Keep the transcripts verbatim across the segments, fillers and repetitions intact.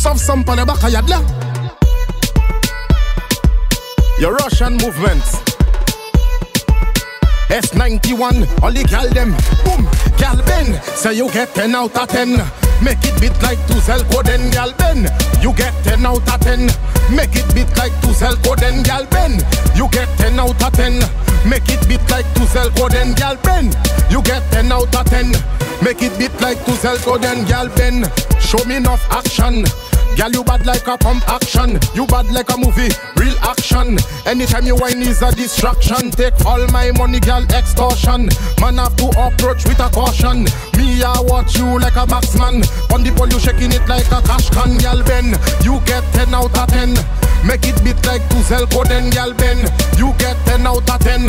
shove some on the back of your dla. Your Russian movements. S ninety-one, all the gal them. Boom, gal Ben. Say you get ten out of ten. Make it bit like to sell coden, gal Ben. You get ten out of ten. Make it bit like to sell coden, gal Ben. You get ten out of ten. Make it bit like to sell coden, gal Ben. You get ten out of ten. Make it bit like to sell coden, gal Ben. Show me enough action. Girl, you bad like a pump action. You bad like a movie, real action. Anytime you whine is a distraction. Take all my money, girl, extortion. Man have to approach with a caution. Me, I watch you like a marksman. On the pole, you shaking it like a cash can. Girl, Ben, you get ten out of ten. Make it beat like to sell coden, girl, Ben. You get ten out of ten.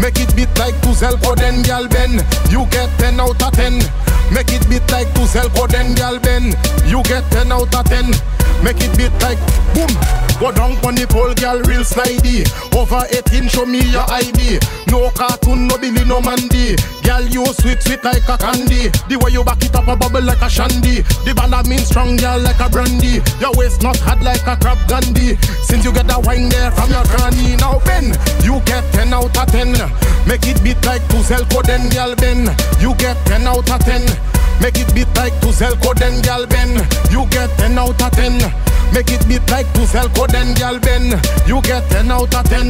Make it beat like to sell coden, girl, Ben. You get ten out of ten. Make it beat like to sell coden, girl, Ben. You get ten out of ten. Make it beat like boom. Go down on the pole, girl, real slidey. Over eighteen, show me your I D. No cartoon, no Billy, no Mandy. Girl, you sweet, sweet like a candy. The way you back it up a bubble like a shandy. The bala mean strong, girl, like a brandy. Your waist not hard like a crab Gandhi. Since you get that wine there from your granny. Now, Ben, you get ten out of ten. Make it beat like to sell coden, girl, Ben. You get ten out of ten. Make it beat like to sell coden, girl, Ben. You get ten out of ten. Make it beat like to sell coden, girl, Ben. You get ten out of ten.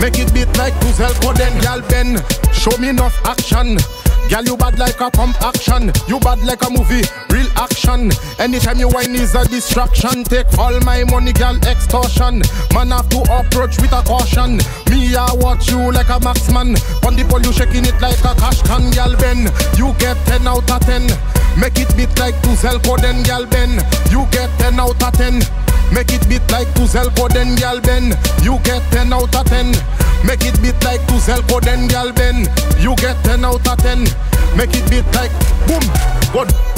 Make it beat like to sell coden, girl, Ben. Show me enough action. Girl, you bad like a pump action. You bad like a movie, real action. Anytime you whine is a distraction. Take all my money, girl, extortion. Man have to approach with a caution. Me, I watch you like a marksman. On the pole, you shaking it like a cash can, girl, Ben. You get ten out of ten. Make it beat like to sell coden, girl, Ben. You get ten out of ten. Make it beat like to sell coden, girl, Ben. You get ten out of ten. Make it beat like to sell coden, girl, Ben. You get ten out of ten. Make it beat like boom. Good.